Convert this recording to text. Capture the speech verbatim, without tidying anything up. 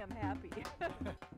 damn happy.